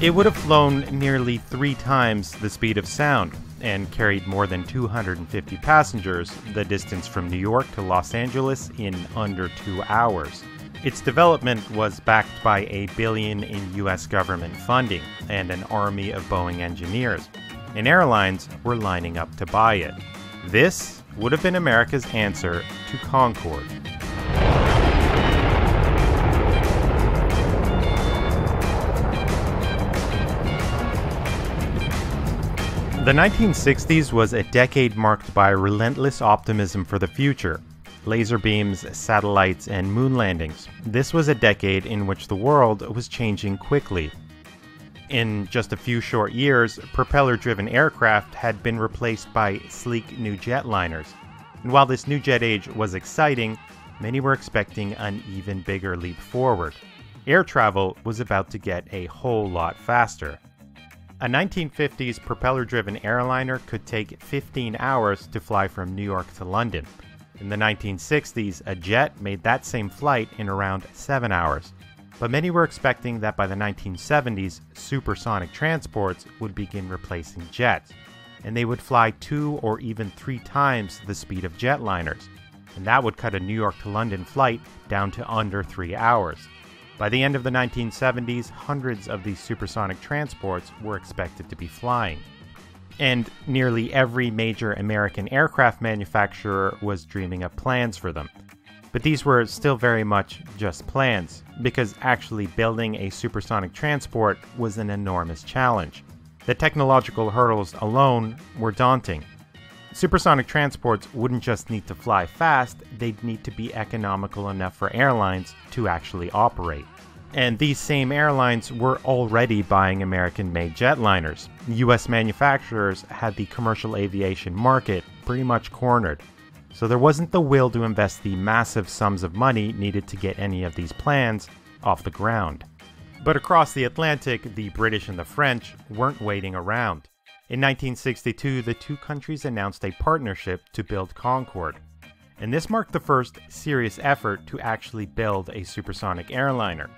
It would have flown nearly 3 times the speed of sound and carried more than 250 passengers, the distance from New York to Los Angeles in under 2 hours. Its development was backed by $1 billion in US government funding and an army of Boeing engineers, and airlines were lining up to buy it. This would have been America's answer to Concorde. The 1960s was a decade marked by relentless optimism for the future. Laser beams, satellites, and moon landings. This was a decade in which the world was changing quickly. In just a few short years, propeller-driven aircraft had been replaced by sleek new jetliners. And while this new jet age was exciting, many were expecting an even bigger leap forward. Air travel was about to get a whole lot faster. A 1950s propeller-driven airliner could take 15 hours to fly from New York to London. In the 1960s, a jet made that same flight in around 7 hours. But many were expecting that by the 1970s, supersonic transports would begin replacing jets, and they would fly 2 or even 3 times the speed of jetliners, and that would cut a New York to London flight down to under 3 hours. By the end of the 1970s, hundreds of these supersonic transports were expected to be flying. And nearly every major American aircraft manufacturer was dreaming up plans for them. But these were still very much just plans, because actually building a supersonic transport was an enormous challenge. The technological hurdles alone were daunting. Supersonic transports wouldn't just need to fly fast, they'd need to be economical enough for airlines to actually operate. And these same airlines were already buying American-made jetliners. US manufacturers had the commercial aviation market pretty much cornered. So there wasn't the will to invest the massive sums of money needed to get any of these plans off the ground. But across the Atlantic, the British and the French weren't waiting around. In 1962, the two countries announced a partnership to build Concorde, and this marked the first serious effort to actually build a supersonic airliner.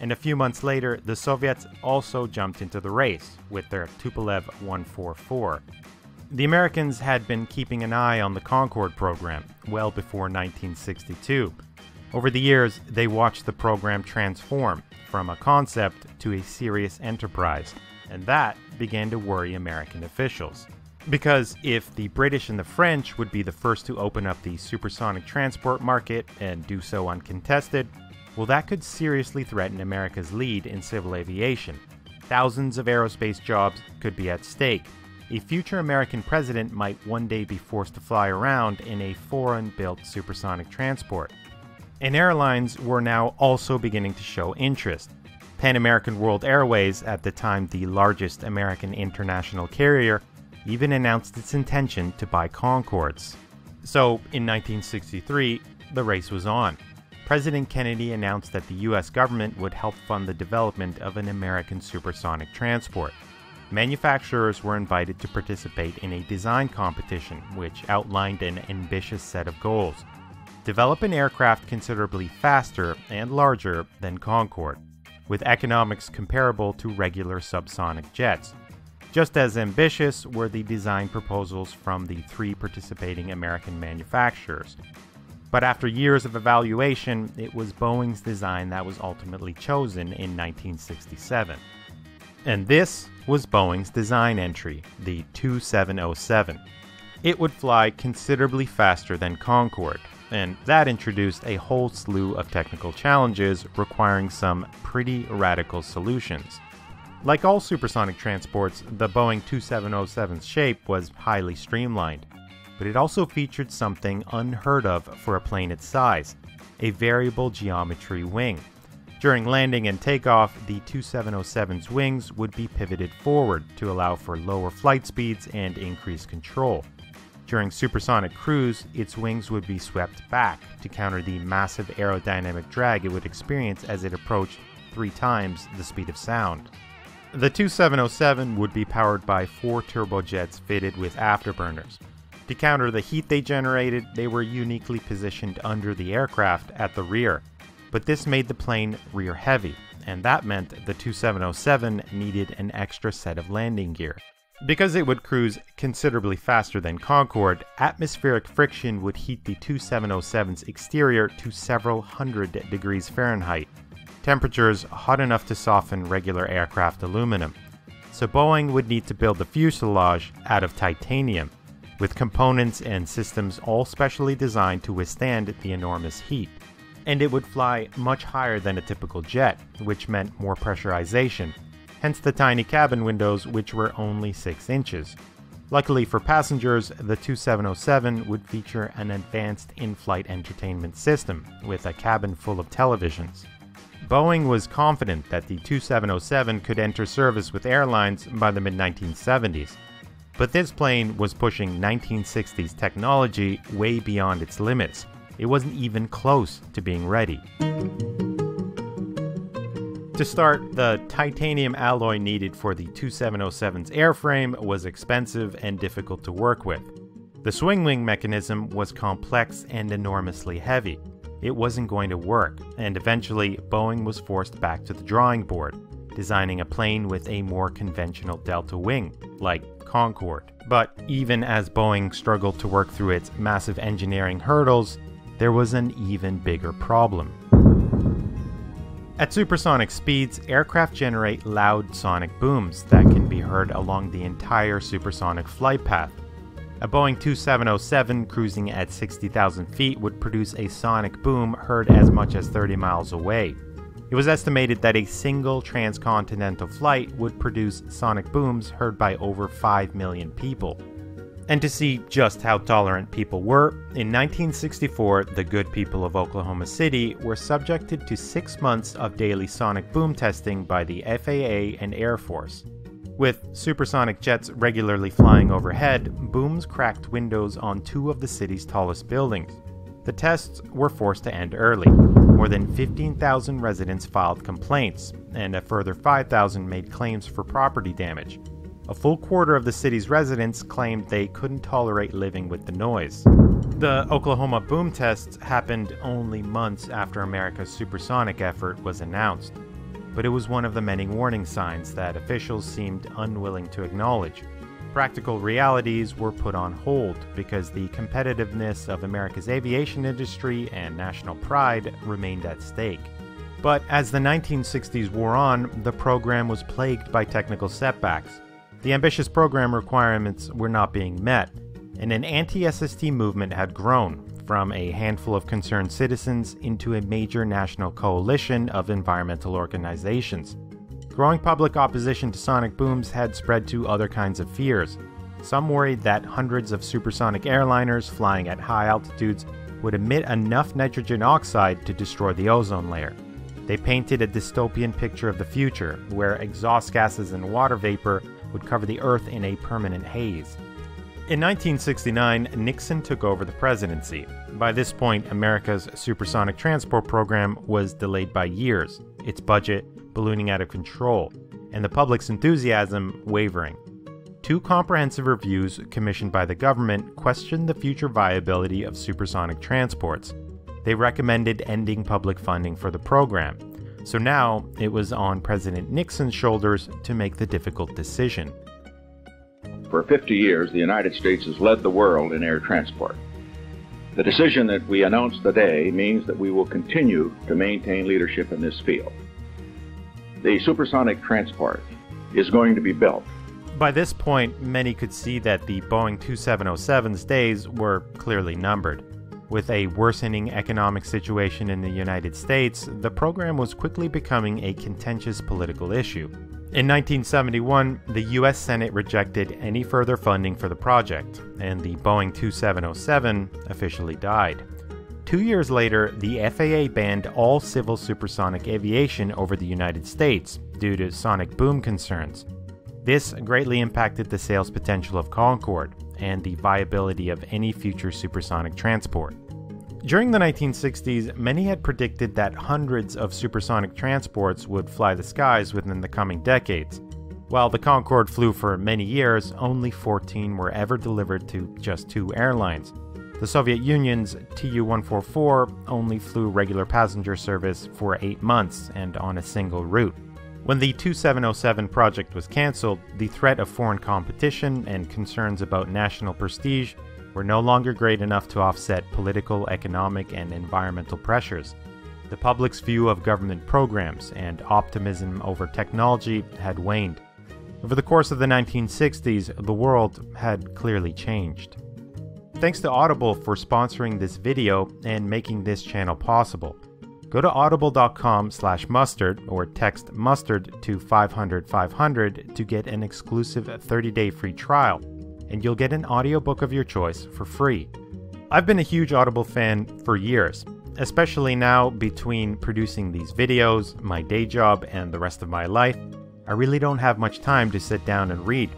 And a few months later, the Soviets also jumped into the race with their Tupolev Tu-144. The Americans had been keeping an eye on the Concorde program well before 1962. Over the years, they watched the program transform from a concept to a serious enterprise. And that began to worry American officials. Because if the British and the French would be the first to open up the supersonic transport market and do so uncontested, well, that could seriously threaten America's lead in civil aviation. Thousands of aerospace jobs could be at stake. A future American president might one day be forced to fly around in a foreign-built supersonic transport. And airlines were now also beginning to show interest. Pan American World Airways, at the time the largest American international carrier, even announced its intention to buy Concordes. So, in 1963, the race was on. President Kennedy announced that the US government would help fund the development of an American supersonic transport. Manufacturers were invited to participate in a design competition, which outlined an ambitious set of goals. Develop an aircraft considerably faster and larger than Concorde, with economics comparable to regular subsonic jets. Just as ambitious were the design proposals from the 3 participating American manufacturers. But after years of evaluation, it was Boeing's design that was ultimately chosen in 1967. And this was Boeing's design entry, the 2707. It would fly considerably faster than Concorde, and that introduced a whole slew of technical challenges requiring some pretty radical solutions. Like all supersonic transports, the Boeing 2707's shape was highly streamlined, but it also featured something unheard of for a plane its size, a variable geometry wing. During landing and takeoff, the 2707's wings would be pivoted forward to allow for lower flight speeds and increased control. During supersonic cruise, its wings would be swept back to counter the massive aerodynamic drag it would experience as it approached 3 times the speed of sound. The 2707 would be powered by 4 turbojets fitted with afterburners. To counter the heat they generated, they were uniquely positioned under the aircraft at the rear, but this made the plane rear-heavy, and that meant the 2707 needed an extra set of landing gear. Because it would cruise considerably faster than Concorde, atmospheric friction would heat the 2707's exterior to several hundred degrees Fahrenheit, temperatures hot enough to soften regular aircraft aluminum. So Boeing would need to build the fuselage out of titanium, with components and systems all specially designed to withstand the enormous heat. And it would fly much higher than a typical jet, which meant more pressurization, hence the tiny cabin windows, which were only 6 inches. Luckily for passengers, the 2707 would feature an advanced in-flight entertainment system, with a cabin full of televisions. Boeing was confident that the 2707 could enter service with airlines by the mid-1970s, but this plane was pushing 1960s technology way beyond its limits. It wasn't even close to being ready. To start, the titanium alloy needed for the 2707's airframe was expensive and difficult to work with. The swing wing mechanism was complex and enormously heavy. It wasn't going to work, and eventually Boeing was forced back to the drawing board, designing a plane with a more conventional delta wing, like Concorde. But even as Boeing struggled to work through its massive engineering hurdles, there was an even bigger problem. At supersonic speeds, aircraft generate loud sonic booms that can be heard along the entire supersonic flight path. A Boeing 2707 cruising at 60,000 feet would produce a sonic boom heard as much as 30 miles away. It was estimated that a single transcontinental flight would produce sonic booms heard by over 5 million people. And to see just how tolerant people were, in 1964, the good people of Oklahoma City were subjected to 6 months of daily sonic boom testing by the FAA and Air Force. With supersonic jets regularly flying overhead, booms cracked windows on 2 of the city's tallest buildings. The tests were forced to end early. More than 15,000 residents filed complaints, and a further 5,000 made claims for property damage. A full quarter of the city's residents claimed they couldn't tolerate living with the noise. The Oklahoma boom tests happened only months after America's supersonic effort was announced, but it was one of the many warning signs that officials seemed unwilling to acknowledge. Practical realities were put on hold because the competitiveness of America's aviation industry and national pride remained at stake. But as the 1960s wore on, the program was plagued by technical setbacks. The ambitious program requirements were not being met, and an anti-SST movement had grown from a handful of concerned citizens into a major national coalition of environmental organizations. Growing public opposition to sonic booms had spread to other kinds of fears. Some worried that hundreds of supersonic airliners flying at high altitudes would emit enough nitrogen oxide to destroy the ozone layer. They painted a dystopian picture of the future, where exhaust gases and water vapor would cover the Earth in a permanent haze. In 1969, Nixon took over the presidency. By this point, America's supersonic transport program was delayed by years, its budget ballooning out of control, and the public's enthusiasm wavering. 2 comprehensive reviews commissioned by the government questioned the future viability of supersonic transports. They recommended ending public funding for the program. So now, it was on President Nixon's shoulders to make the difficult decision. For 50 years, the United States has led the world in air transport. The decision that we announced today means that we will continue to maintain leadership in this field. The supersonic transport is going to be built. By this point, many could see that the Boeing 2707's days were clearly numbered. With a worsening economic situation in the United States, the program was quickly becoming a contentious political issue. In 1971, the US Senate rejected any further funding for the project, and the Boeing 2707 officially died. 2 years later, the FAA banned all civil supersonic aviation over the United States due to sonic boom concerns. This greatly impacted the sales potential of Concorde and the viability of any future supersonic transport. During the 1960s, many had predicted that hundreds of supersonic transports would fly the skies within the coming decades. While the Concorde flew for many years, only 14 were ever delivered to just 2 airlines. The Soviet Union's Tu-144 only flew regular passenger service for 8 months and on a single route. When the 2707 project was cancelled, the threat of foreign competition and concerns about national prestige were no longer great enough to offset political, economic, and environmental pressures. The public's view of government programs and optimism over technology had waned. Over the course of the 1960s, the world had clearly changed. Thanks to Audible for sponsoring this video and making this channel possible. Go to audible.com/mustard or text MUSTARD to 500-500 to get an exclusive 30-day free trial, and you'll get an audiobook of your choice for free. I've been a huge Audible fan for years, especially now between producing these videos, my day job, and the rest of my life. I really don't have much time to sit down and read,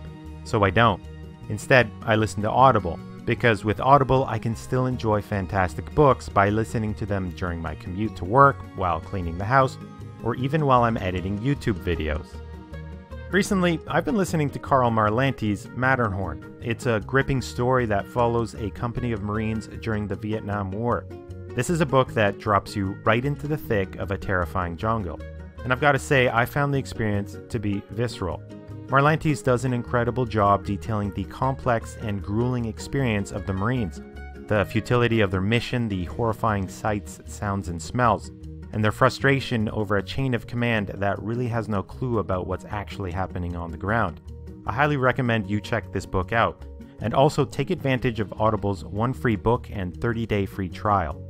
so I don't. Instead, I listen to Audible, because with Audible I can still enjoy fantastic books by listening to them during my commute to work, while cleaning the house, or even while I'm editing YouTube videos. Recently, I've been listening to Karl Marlantes' Matterhorn. It's a gripping story that follows a company of Marines during the Vietnam War. This is a book that drops you right into the thick of a terrifying jungle. And I've got to say, I found the experience to be visceral. Marlantes does an incredible job detailing the complex and grueling experience of the Marines, the futility of their mission, the horrifying sights, sounds, and smells, and their frustration over a chain of command that really has no clue about what's actually happening on the ground. I highly recommend you check this book out, and also take advantage of Audible's one free book and 30-day free trial.